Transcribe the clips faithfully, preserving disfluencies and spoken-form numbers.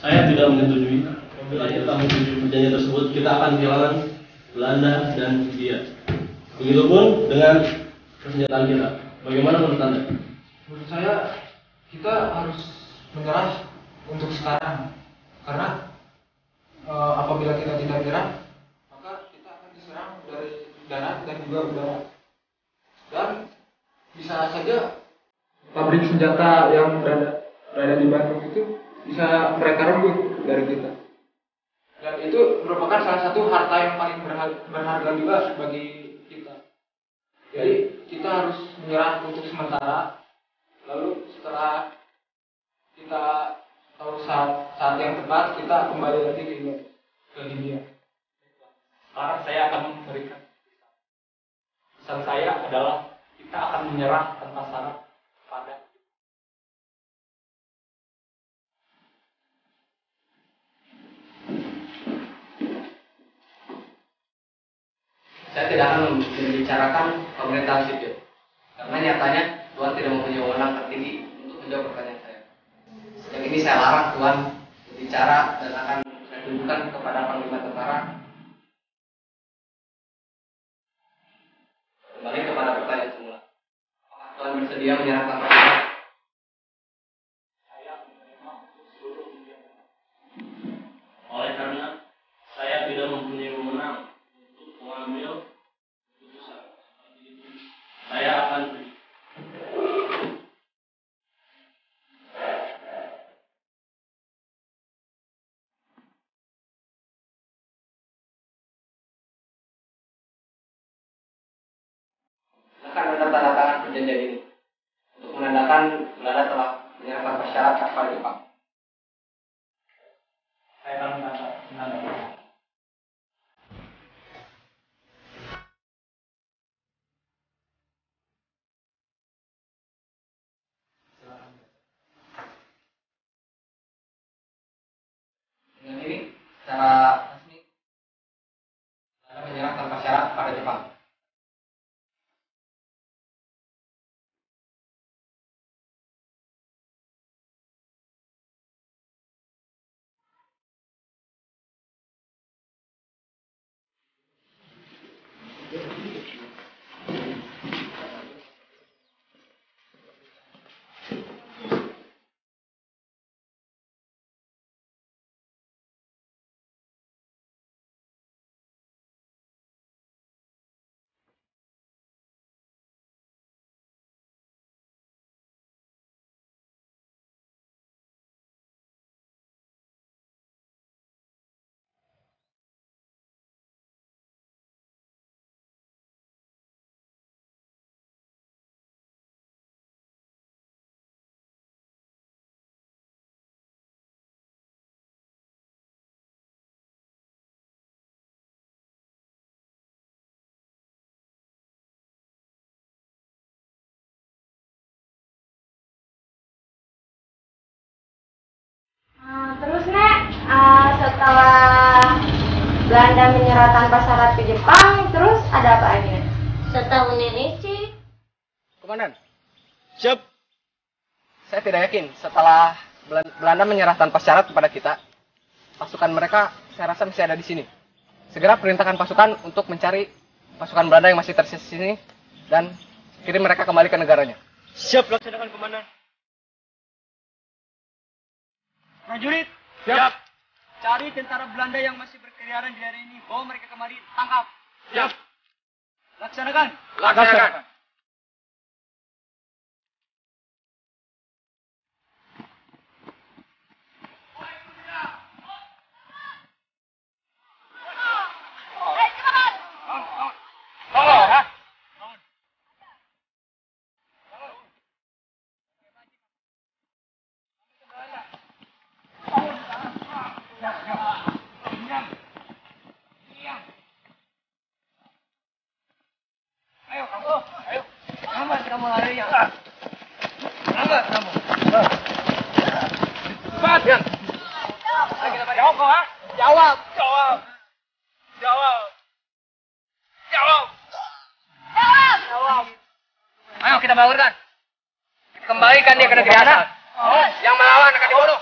Saya tidak menyetujui. Akhir tahun tujuh perjanjian tersebut kita akan kehilangan Belanda dan India. Begitupun dengan persenjataan kita. Bagaimana menurut Anda? Menurut saya kita harus menyerah untuk sekarang, karena e, apabila kita tidak menyerah, maka kita akan diserang dari darat dan juga udara. Dan bisa saja pabrik senjata yang berada, berada di Bandung itu bisa mereka rebut dari kita. Dan itu merupakan salah satu harta yang paling berharga juga bagi kita. Jadi kita harus menyerah untuk sementara. Lalu setelah kita tahu saat, saat yang tepat, kita kembali lagi ke India. Sekarang saya akan memberikan pesan saya adalah kita akan menyerah tanpa syarat pada saya tidak akan membicarakan pemerintahan sipil, karena nyatanya Tuhan tidak mempunyai wewenang tertinggi untuk menjawab pertanyaan saya. Sejak ini saya larang Tuhan berbicara dan akan saya tunjukkan kepada panglima tentara. Kembali kepada pertanyaan semula, apakah Tuhan bersedia menyerah tanpa syarat? Saya menerima seluruh dunia. Oleh karena saya tidak mempunyai wewenang untuk mengambil. Saya akan pergi. Akan ada tanda tangan perjanjian ini untuk menandakan Belanda telah menyerah tanpa syarat kepada Jepang. Saya akan menandakan. Secara resmi Belanda menyerah tanpa syarat pada Jepang. Setelah Belanda menyerah tanpa syarat ke Jepang, terus ada apa aja? Setahun ini sih. Komandan, siap. Saya tidak yakin setelah Belanda menyerah tanpa syarat kepada kita, pasukan mereka saya rasa masih ada di sini. Segera perintahkan pasukan untuk mencari pasukan Belanda yang masih tersisa di sini dan kirim mereka kembali ke negaranya. Siap, laksanakan komandan. Prajurit, siap. siap. Cari tentara Belanda yang masih berkeliaran di daerah ini, bawa mereka kemari, tangkap. Siap. Laksanakan. Laksanakan. Kembalikan dia ke negeri asal. Yang melawan akan dibunuh.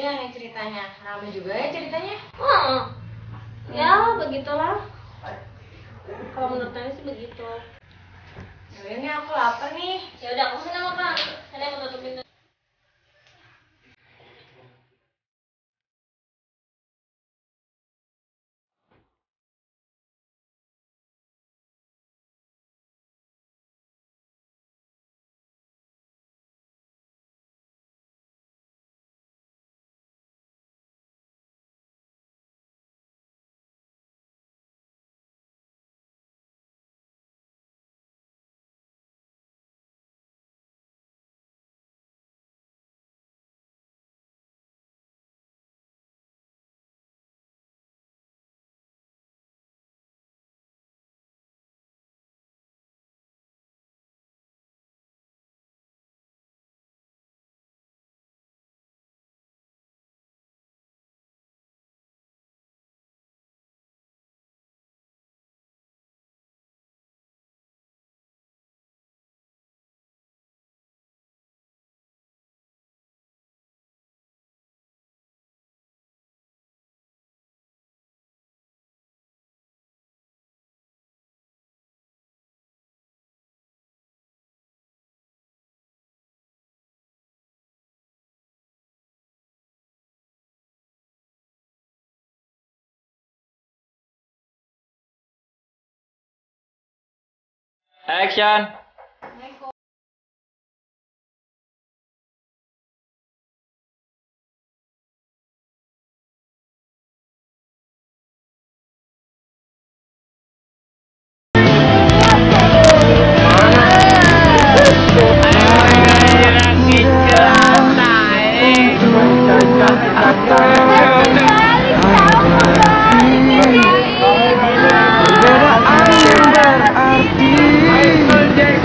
Gitu ya nih ceritanya. Rame juga ya ceritanya? Hmm. Ya begitulah. Kalau menurut Nani sih begitu. Yaudah nih aku lapar nih. Yaudah aku senang makan. Ada yang menutup pintu. Action. Jack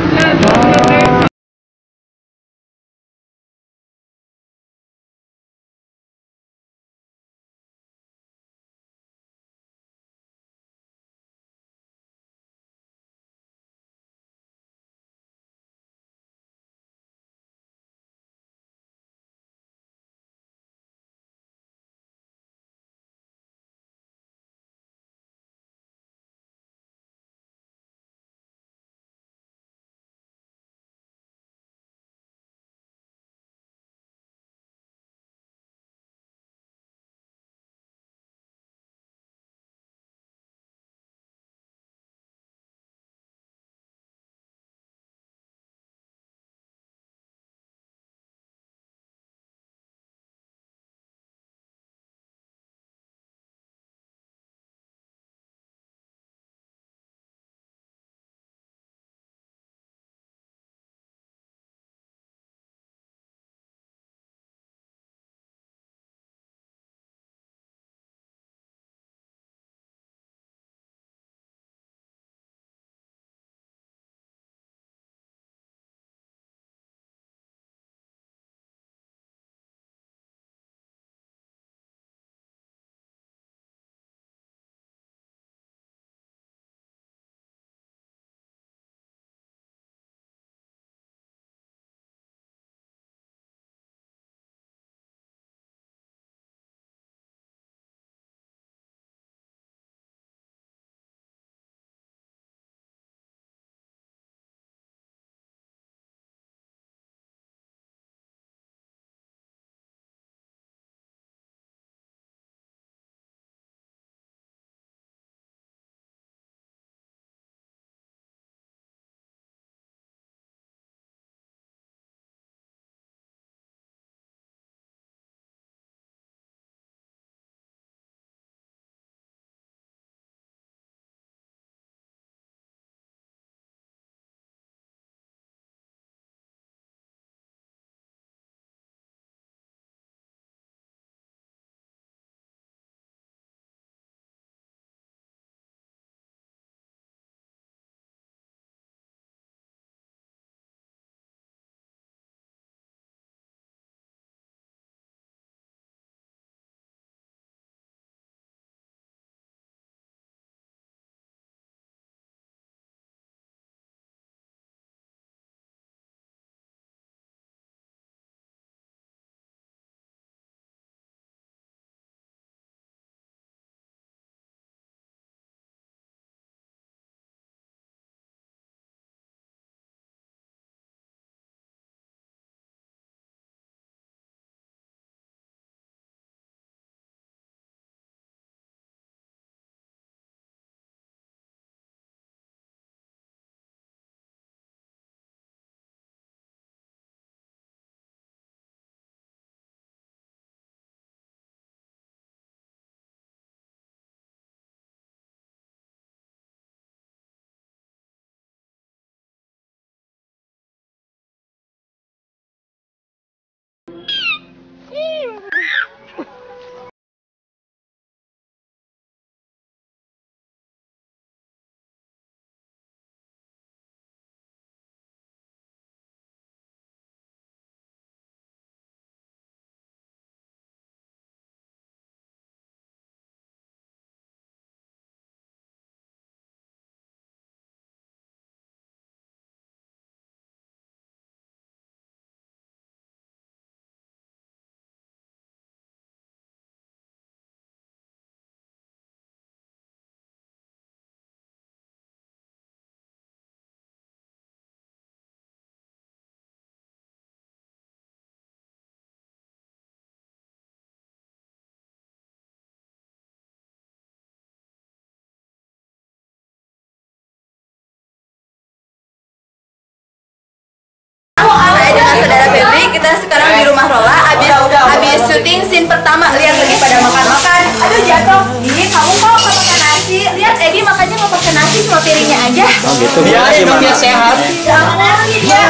scene pertama, lihat lagi pada makan-makan. Aduh jatuh, ini kamu kok gak makan nasi? Lihat Edi makannya gak pakai nasi, cuma piringnya aja. Oh gitu, biar dong dia sehat. Jangan nasi dia.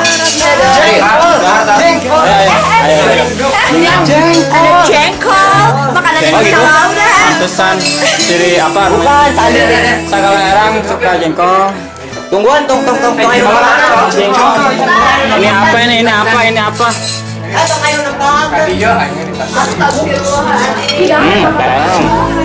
Jengkol, jengkol. Ada jengkol, makanan Indonesia Laura. Pantesan, ciri apa? Bukan, tadi Sakala Erang suka jengkol. Tungguan, tong tong tong tong ayo mana? Jengkol. Ini apa ini? Ini apa? Ini apa? Atau kayu nempel. Tadi ya, ini. Aku tak butuh. Tidak.